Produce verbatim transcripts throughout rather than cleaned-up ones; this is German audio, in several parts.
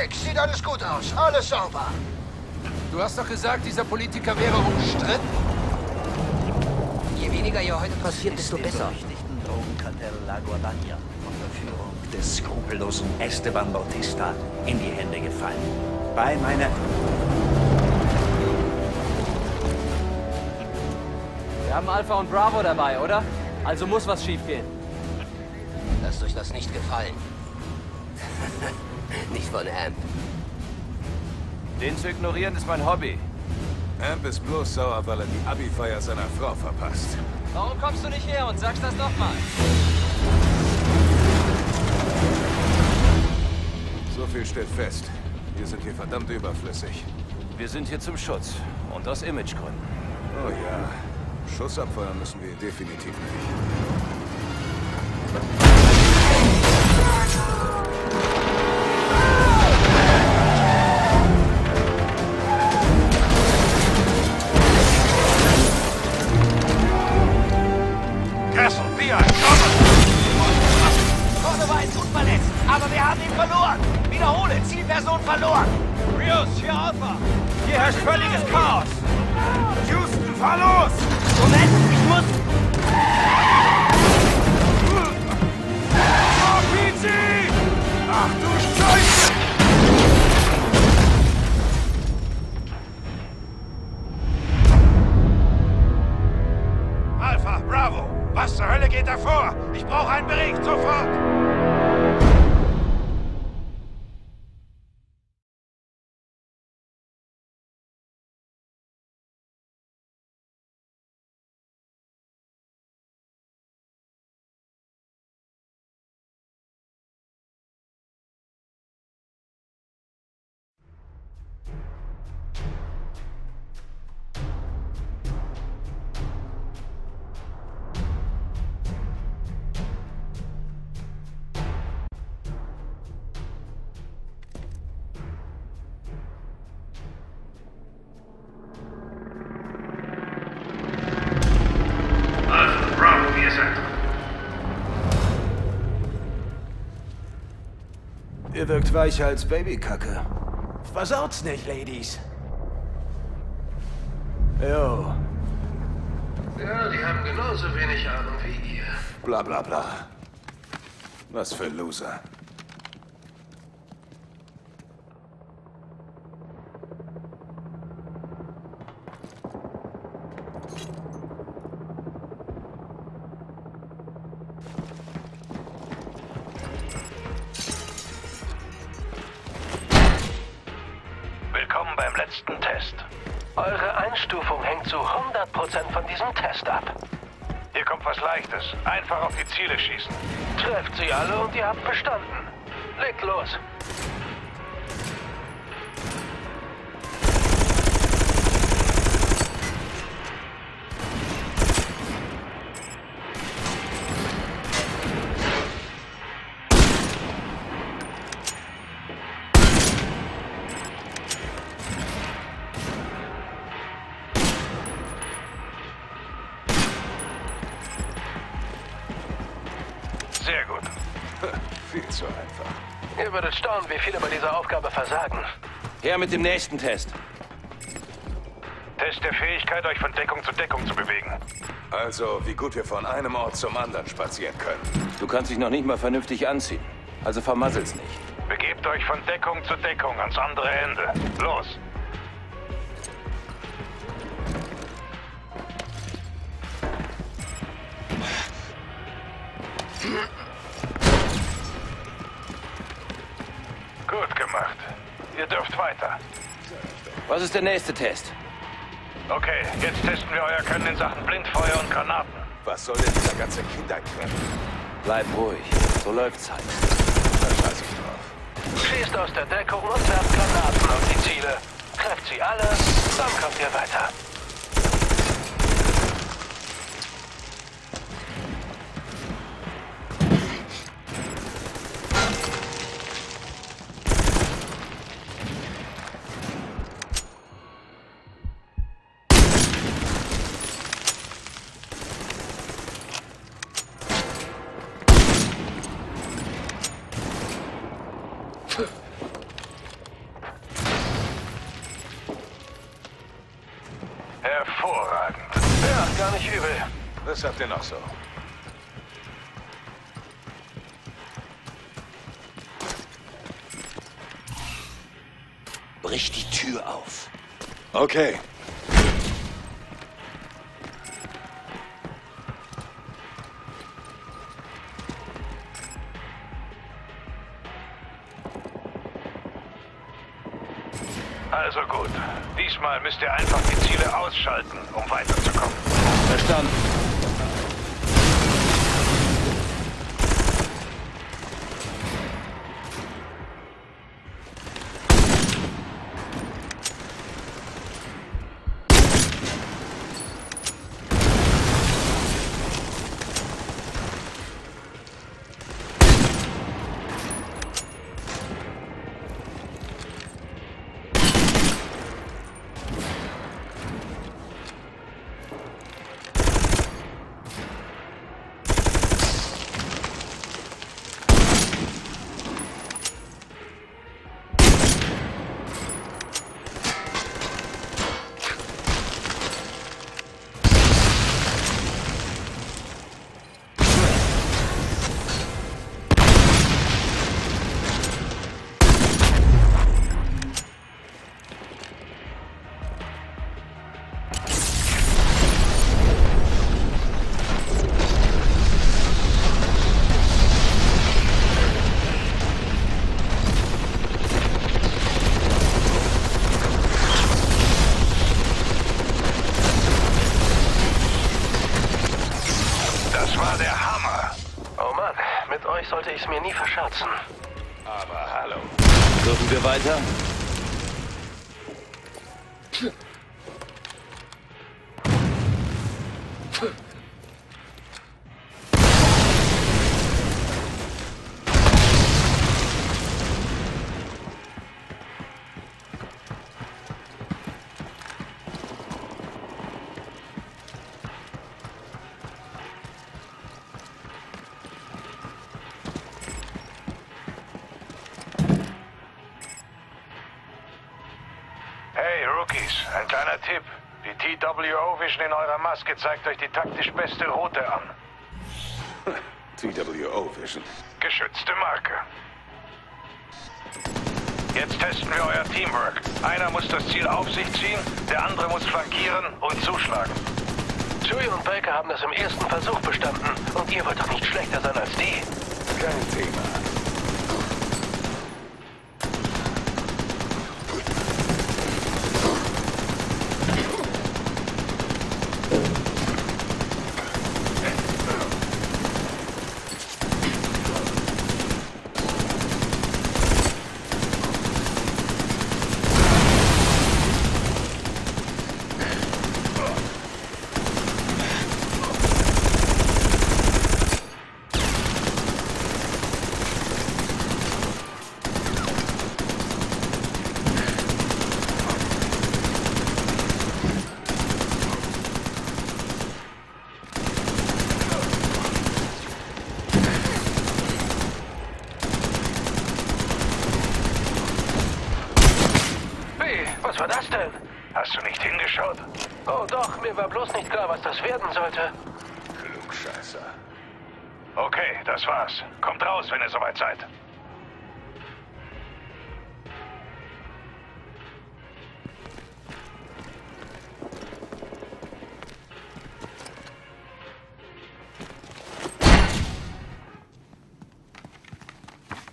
Alex, sieht alles gut aus. Alles sauber. Du hast doch gesagt, dieser Politiker wäre umstritten. Je weniger hier heute passiert, desto besser. ...im Drogenkartell La Guadagna unter Führung des skrupellosen Esteban Bautista in die Hände gefallen. Bei meiner... Wir haben Alpha und Bravo dabei, oder? Also muss was schiefgehen. Lasst euch das nicht gefallen. Nicht von Amp. Den zu ignorieren ist mein Hobby. Amp ist bloß sauer, weil er die Abi-Feier seiner Frau verpasst. Warum kommst du nicht her und sagst das nochmal? So viel steht fest. Wir sind hier verdammt überflüssig. Wir sind hier zum Schutz und aus Imagegründen. Oh ja. Schuss abfeuern müssen wir definitiv nicht. Ihr wirkt weicher als Babykacke. Versaut's nicht, Ladies. Jo. Ja, die haben genauso wenig Ahnung wie ihr. Bla bla bla. Was für Loser. Einfach auf die Ziele schießen. Trefft sie alle und ihr habt bestanden. Legt los. Sehr gut. Viel zu einfach. Ihr würdet staunen, wie viele bei dieser Aufgabe versagen. Her mit dem nächsten Test. Test der Fähigkeit, euch von Deckung zu Deckung zu bewegen. Also, wie gut wir von einem Ort zum anderen spazieren können. Du kannst dich noch nicht mal vernünftig anziehen. Also vermassel's nicht. Begebt euch von Deckung zu Deckung ans andere Ende. Los! Gut gemacht. Ihr dürft weiter. Was ist der nächste Test? Okay, jetzt testen wir euer Können in Sachen Blindfeuer und Granaten. Was soll denn dieser ganze Kinderkram? Bleib ruhig. So läuft's halt. Da scheiß ich drauf. Schießt aus der Deckung und werft Granaten auf die Ziele. Trefft sie alle, dann kommt ihr weiter. Was habt ihr noch so? Brich die Tür auf. Okay. Also gut. Diesmal müsst ihr einfach die Ziele ausschalten, um weiterzukommen. Verstanden. Sollte ich es mir nie verscherzen. Aber hallo. Dürfen wir weiter? Ein kleiner Tipp. Die T W O Vision in eurer Maske zeigt euch die taktisch beste Route an. T W O Vision. Geschützte Marke. Jetzt testen wir euer Teamwork. Einer muss das Ziel auf sich ziehen, der andere muss flankieren und zuschlagen. Chewie und Baker haben das im ersten Versuch bestanden und ihr wollt doch nicht schlechter sein als die. Kein Thema. Was war das denn? Hast du nicht hingeschaut? Oh doch, mir war bloß nicht klar, was das werden sollte. Klugscheißer. Okay, das war's. Kommt raus, wenn ihr soweit seid.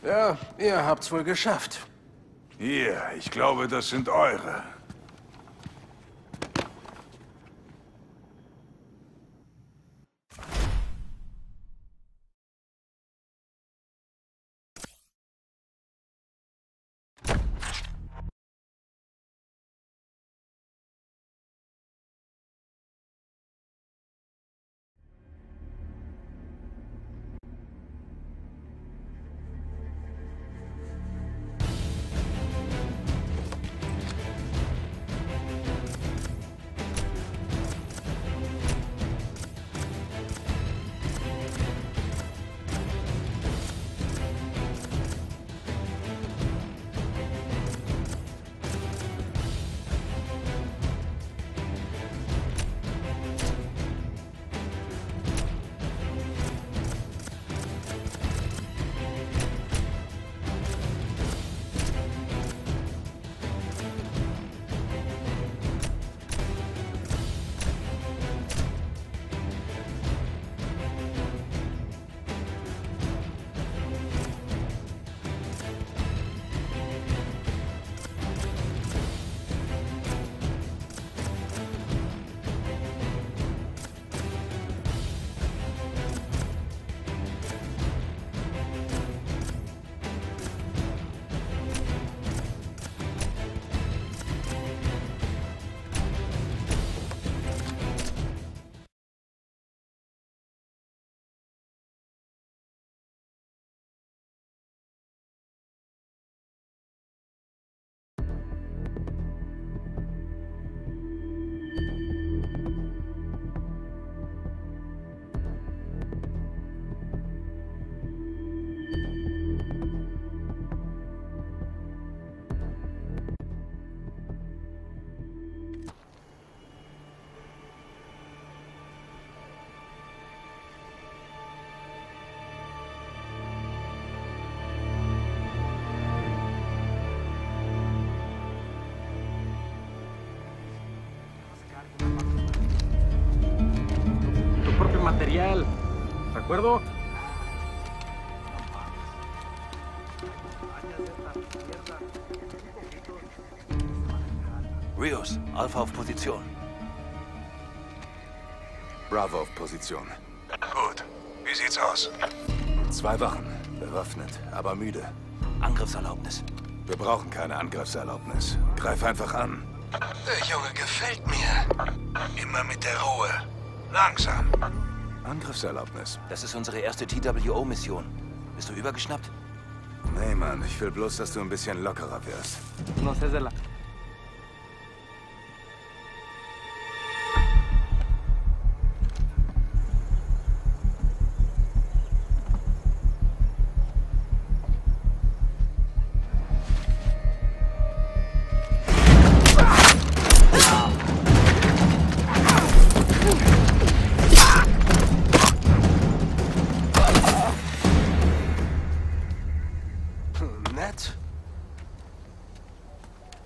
Ja, ihr habt's wohl geschafft. Hier, ich glaube, das sind eure. ¿De acuerdo? Rios, Alpha auf Position. Bravo auf Position. Gut. Wie sieht's aus? Zwei Wachen. Bewaffnet, aber müde. Angriffserlaubnis. Wir brauchen keine Angriffserlaubnis. Greif einfach an. Der Junge gefällt mir. Immer mit der Ruhe. Langsam. Angriffserlaubnis. Das ist unsere erste T W O-Mission. Bist du übergeschnappt? Nee, Mann. Ich will bloß, dass du ein bisschen lockerer wirst. No sé de la...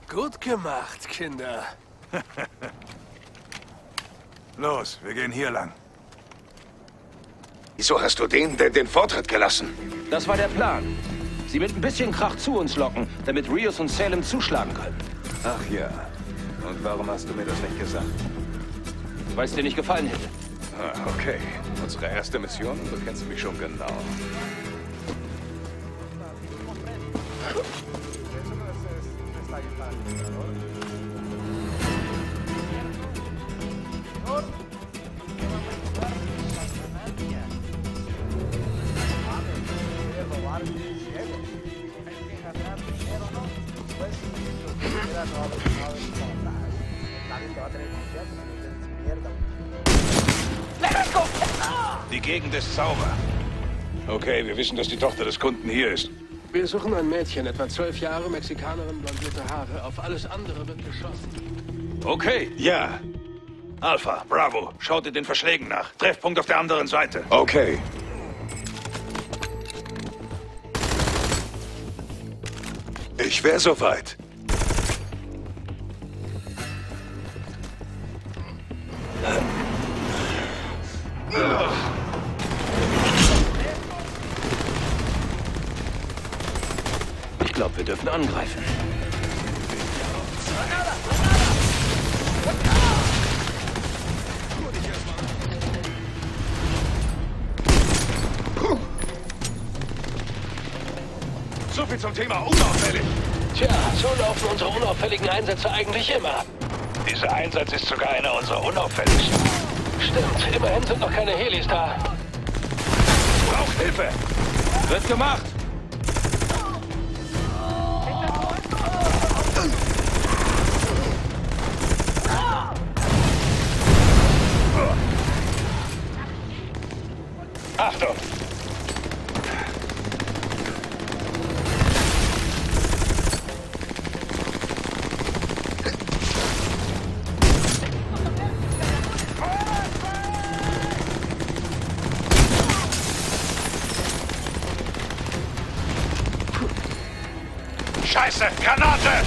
Gut gemacht, Kinder. Los, wir gehen hier lang. Wieso hast du denen denn den Vortritt gelassen? Das war der Plan. Sie mit ein bisschen Krach zu uns locken, damit Rios und Salem zuschlagen können. Ach ja. Und warum hast du mir das nicht gesagt? Weil es dir nicht gefallen hätte. Ah, okay. Unsere erste Mission, du kennst mich schon genau. Die Gegend ist sauber. Okay, wir wissen, dass die Tochter des Kunden hier ist. Wir suchen ein Mädchen, etwa zwölf Jahre, Mexikanerin, blondierte Haare. Auf alles andere wird geschossen. Okay, ja. Alpha, Bravo, schaut ihr den Verschlägen nach. Treffpunkt auf der anderen Seite. Okay. Ich wäre soweit. Ich glaube, wir dürfen angreifen. So viel zum Thema unauffällig. Tja, so laufen unsere unauffälligen Einsätze eigentlich immer. Dieser Einsatz ist sogar einer unserer unauffälligsten. Stimmt, immerhin sind noch keine Helis da. Braucht Hilfe. Wird gemacht. Achtung! Scheiße! Granate!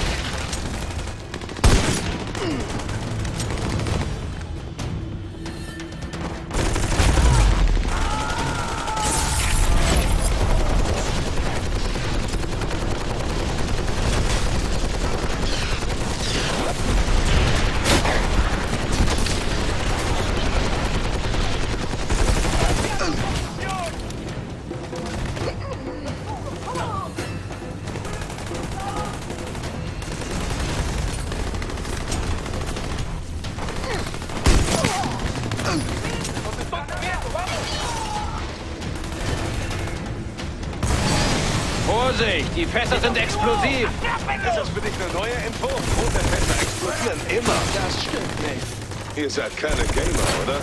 Vorsicht, die Fässer sind explosiv. Ist das für dich eine neue Info? Rote Fässer explodieren immer. Das stimmt nicht. Ihr seid keine Gamer, oder?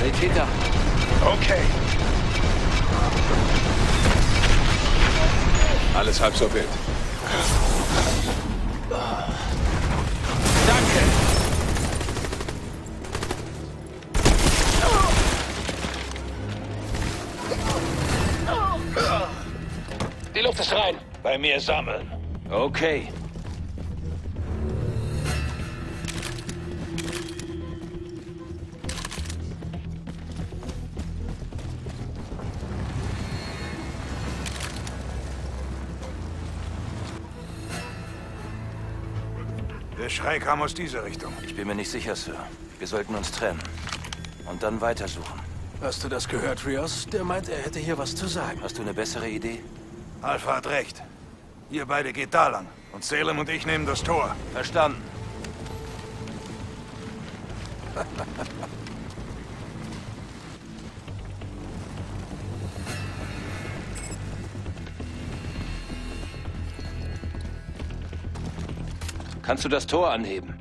Hey, Peter. Okay. Alles halb so wild. Danke! Oh. Oh. Oh. Luft ist rein. Bei mir sammeln. Okay. Der Schrei kam aus dieser Richtung. Ich bin mir nicht sicher, Sir. Wir sollten uns trennen. Und dann weitersuchen. Hast du das gehört, Rios? Der meint, er hätte hier was zu sagen. Hast du eine bessere Idee? Alpha hat recht. Ihr beide geht da lang. Und Salem und ich nehmen das Tor. Verstanden. Kannst du das Tor anheben?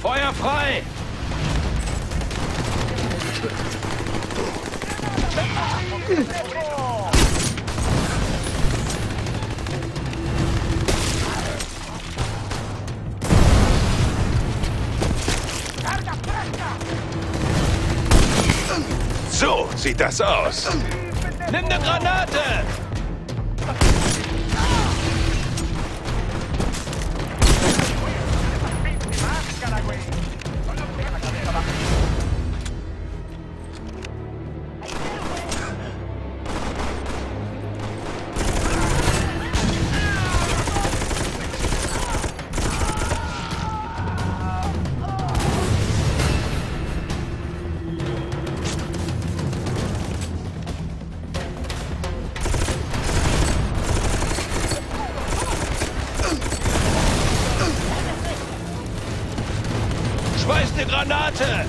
Feuer frei! So sieht das aus. Nimm eine Granate! Granate!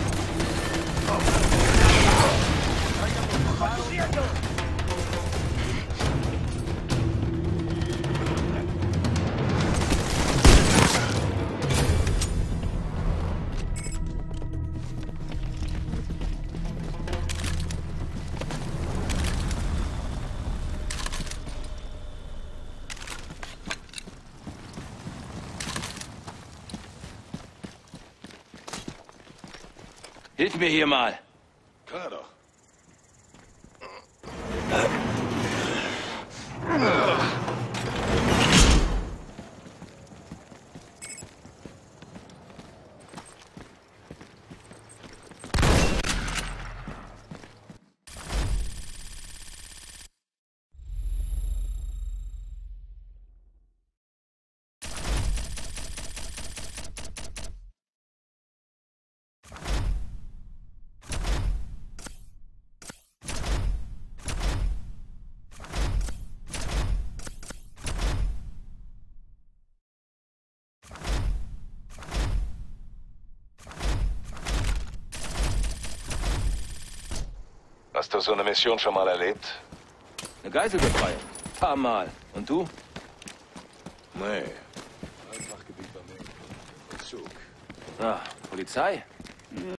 Hilf mir hier mal. Klar doch. Hast du so eine Mission schon mal erlebt? Eine Geiselbefreiung? Ein paar Mal. Und du? Nee. Zug. Ah, Polizei?